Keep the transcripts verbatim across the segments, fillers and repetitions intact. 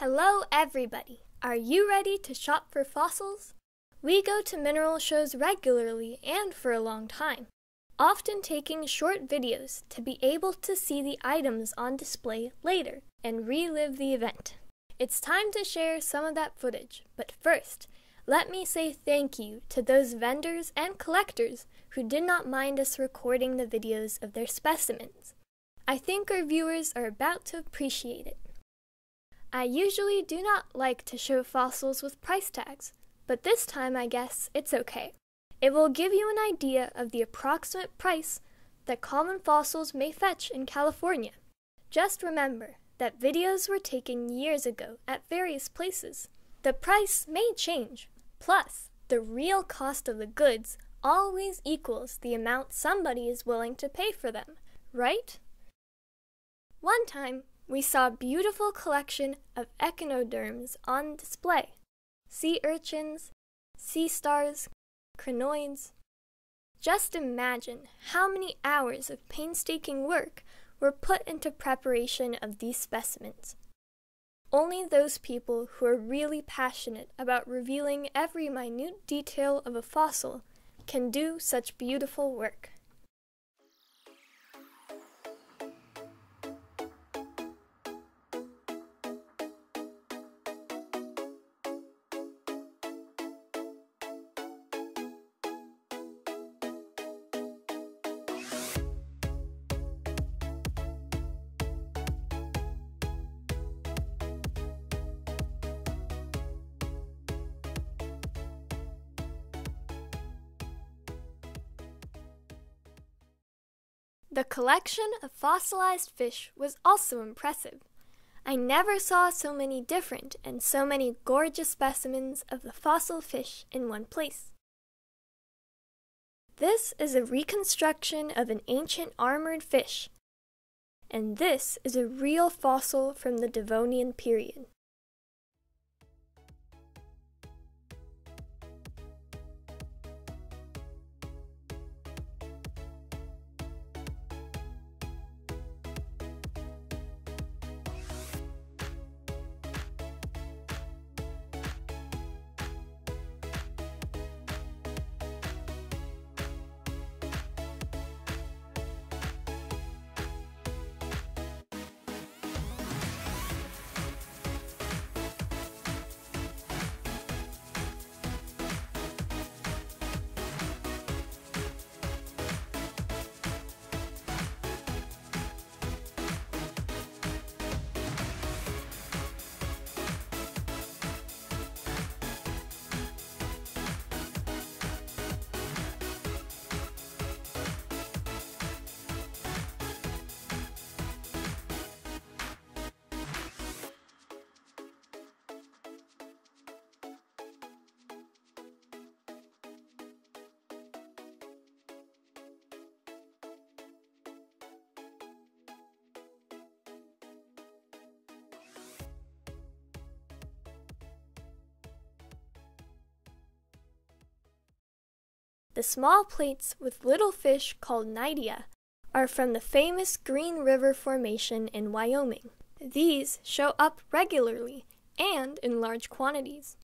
Hello everybody! Are you ready to shop for fossils? We go to mineral shows regularly and for a long time, often taking short videos to be able to see the items on display later and relive the event. It's time to share some of that footage, but first, let me say thank you to those vendors and collectors who did not mind us recording the videos of their specimens. I think our viewers are about to appreciate it. I usually do not like to show fossils with price tags, but this time I guess it's okay. It will give you an idea of the approximate price that common fossils may fetch in California. Just remember that videos were taken years ago at various places. The price may change, plus the real cost of the goods always equals the amount somebody is willing to pay for them, right? One time, we saw a beautiful collection of echinoderms on display. Sea urchins, sea stars, crinoids. Just imagine how many hours of painstaking work were put into preparation of these specimens. Only those people who are really passionate about revealing every minute detail of a fossil can do such beautiful work. The collection of fossilized fish was also impressive. I never saw so many different and so many gorgeous specimens of the fossil fish in one place. This is a reconstruction of an ancient armored fish, and this is a real fossil from the Devonian period. The small plates with little fish called Knightia are from the famous Green River Formation in Wyoming. These show up regularly and in large quantities.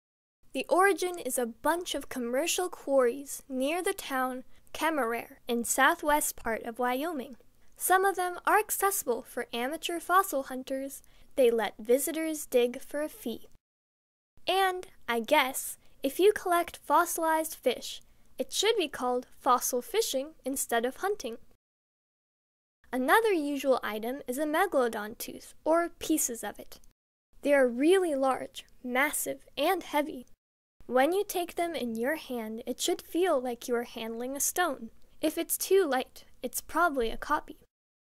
The origin is a bunch of commercial quarries near the town Kemmerer in southwest part of Wyoming. Some of them are accessible for amateur fossil hunters. They let visitors dig for a fee. And, I guess, if you collect fossilized fish, it should be called fossil fishing instead of hunting. Another usual item is a megalodon tooth, or pieces of it. They are really large, massive, and heavy. When you take them in your hand, it should feel like you are handling a stone. If it's too light, it's probably a copy.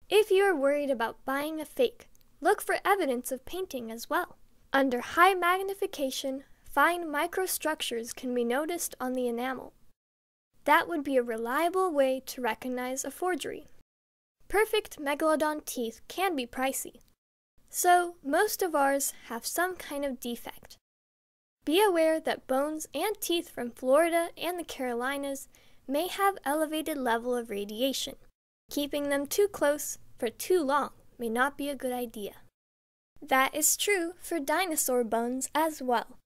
If you are worried about buying a fake, look for evidence of painting as well. Under high magnification, fine microstructures can be noticed on the enamel. That would be a reliable way to recognize a forgery. Perfect megalodon teeth can be pricey, so most of ours have some kind of defect. Be aware that bones and teeth from Florida and the Carolinas may have elevated level of radiation. Keeping them too close for too long may not be a good idea. That is true for dinosaur bones as well.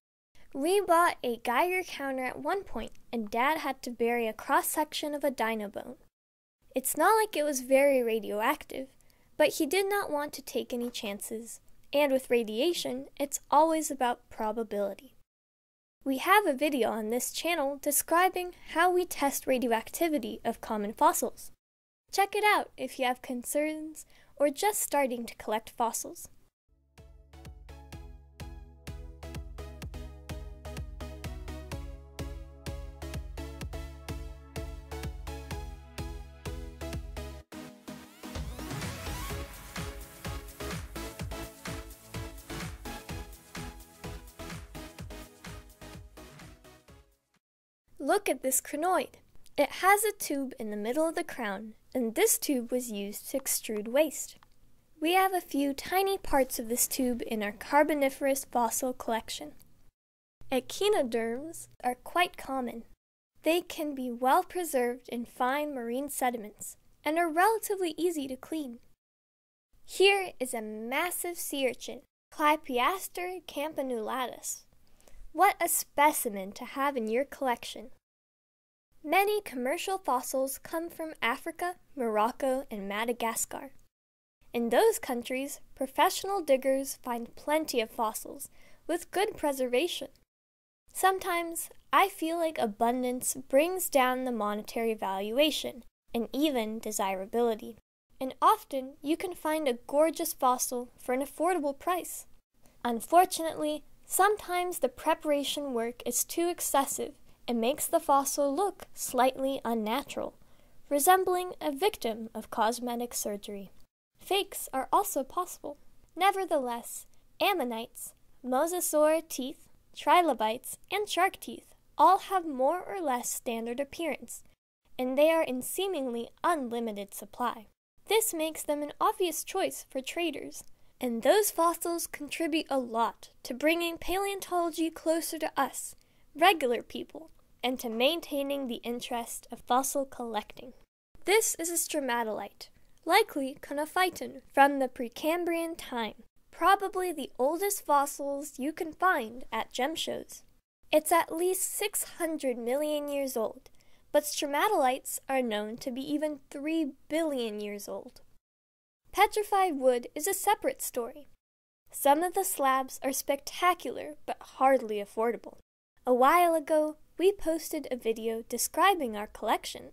We bought a Geiger counter at one point, and Dad had to bury a cross-section of a dino bone. It's not like it was very radioactive, but he did not want to take any chances, and with radiation, it's always about probability. We have a video on this channel describing how we test radioactivity of common fossils. Check it out if you have concerns or just starting to collect fossils. Look at this crinoid. It has a tube in the middle of the crown, and this tube was used to extrude waste. We have a few tiny parts of this tube in our Carboniferous fossil collection. Echinoderms are quite common. They can be well preserved in fine marine sediments and are relatively easy to clean. Here is a massive sea urchin, Clypeaster campanulatus. What a specimen to have in your collection! Many commercial fossils come from Africa, Morocco, and Madagascar. In those countries, professional diggers find plenty of fossils with good preservation. Sometimes, I feel like abundance brings down the monetary valuation and even desirability, and often you can find a gorgeous fossil for an affordable price. Unfortunately, sometimes the preparation work is too excessive and makes the fossil look slightly unnatural, resembling a victim of cosmetic surgery. Fakes are also possible. Nevertheless, ammonites, mosasaur teeth, trilobites, and shark teeth all have more or less standard appearance, and they are in seemingly unlimited supply. This makes them an obvious choice for traders. And those fossils contribute a lot to bringing paleontology closer to us, regular people, and to maintaining the interest of fossil collecting. This is a stromatolite, likely conophyton from the Precambrian time, probably the oldest fossils you can find at gem shows. It's at least six hundred million years old, but stromatolites are known to be even three billion years old. Petrified wood is a separate story. Some of the slabs are spectacular but hardly affordable. A while ago, we posted a video describing our collection.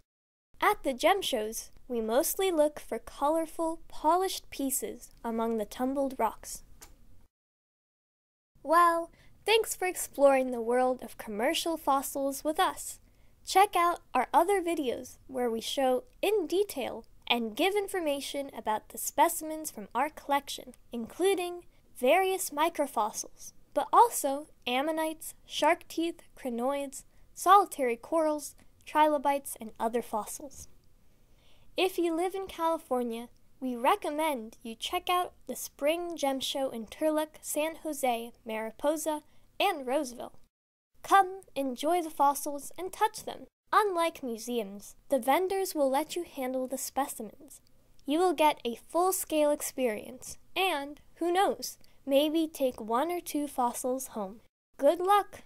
At the gem shows, we mostly look for colorful, polished pieces among the tumbled rocks. Well, thanks for exploring the world of commercial fossils with us. Check out our other videos where we show in detail and give information about the specimens from our collection, including various microfossils, but also ammonites, shark teeth, crinoids, solitary corals, trilobites, and other fossils. If you live in California, we recommend you check out the Spring Gem Show in Turlock, San Jose, Mariposa, and Roseville. Come, enjoy the fossils, and touch them. Unlike museums, the vendors will let you handle the specimens. You will get a full-scale experience and, who knows, maybe take one or two fossils home. Good luck!